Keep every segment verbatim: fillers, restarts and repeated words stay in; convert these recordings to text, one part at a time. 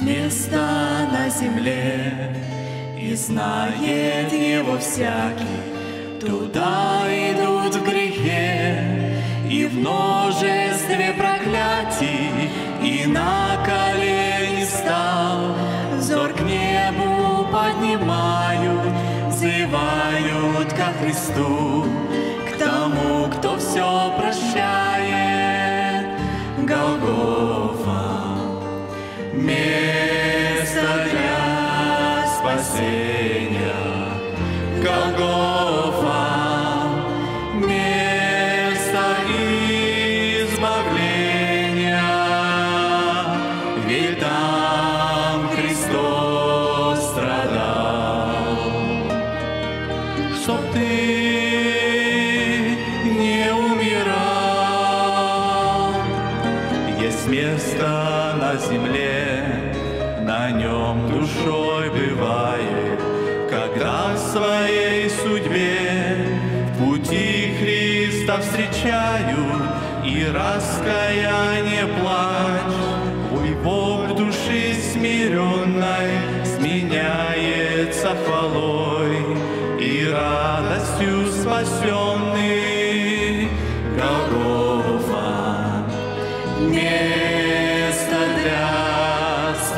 есть место на земле, и знает его всякий, туда идут в грехе, и в множестве проклятий, и на колени стал, взор к небу поднимают, взывают ко Христу, к тому, кто все прощает, Голгофа. Место для спасения, Голгофа, место избавления, ведь там Христос страдал, чтоб ты не умирал. Есть место на земле, на нем душой бывает, когда в своей судьбе пути Христа встречают, и раскаяние плач, ой, Бог души смиренной сменяется хвалой и радостью спасенный. Голгофа, место для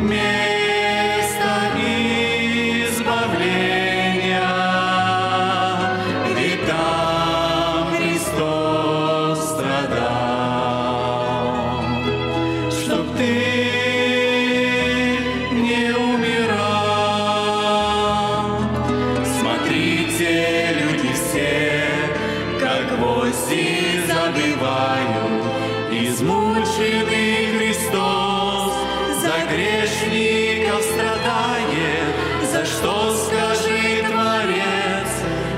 место избавления, ведь там Христос страдал, чтоб ты не умирал. Смотрите, люди все, как гвозди забивают, измученный Христос за грешников страдает. За что, скажи, Творец,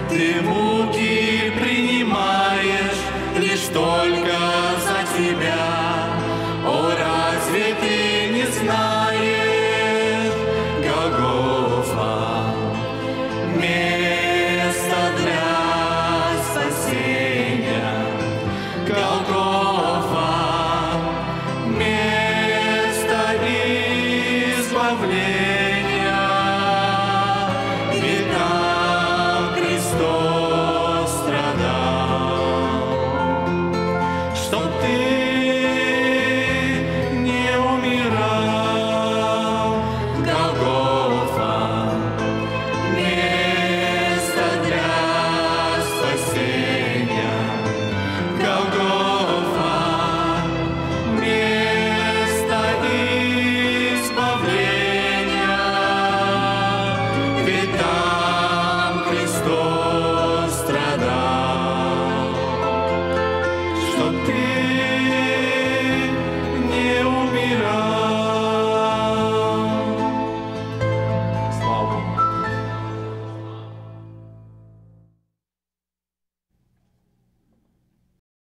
ты муки принимаешь лишь только за тебя? О, разве ты не знаешь? Голгофа, место для Голгофа, место избавления, ведь там Христос страдал, чтоб ты не умирал. Голгофа, место для спасения, Голгофа, чтоб ты